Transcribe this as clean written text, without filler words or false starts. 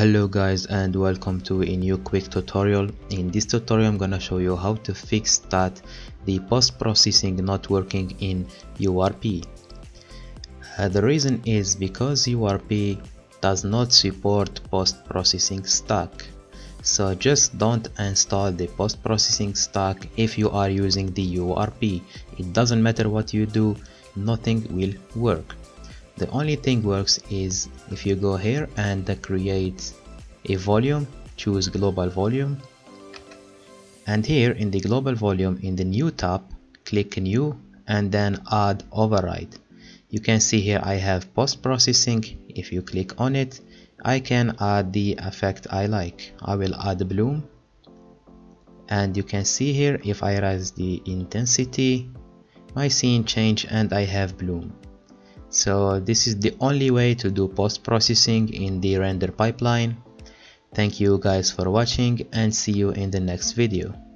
Hello guys and welcome to a new quick tutorial. In this tutorial I'm gonna show you how to fix that the post-processing not working in URP. The reason is because URP does not support post-processing stack, so just don't install the post-processing stack if you are using the URP. It doesn't matter what you do, nothing will work. The only thing works is if you go here and create a volume, choose global volume, and here in the global volume in the new tab click new and then add override. You can see here I have post processing. If you click on it I can add the effect I like. I will add bloom, and you can see here if I raise the intensity my scene change and I have bloom. So this is the only way to do post-processing in the render pipeline. Thank you guys for watching and see you in the next video.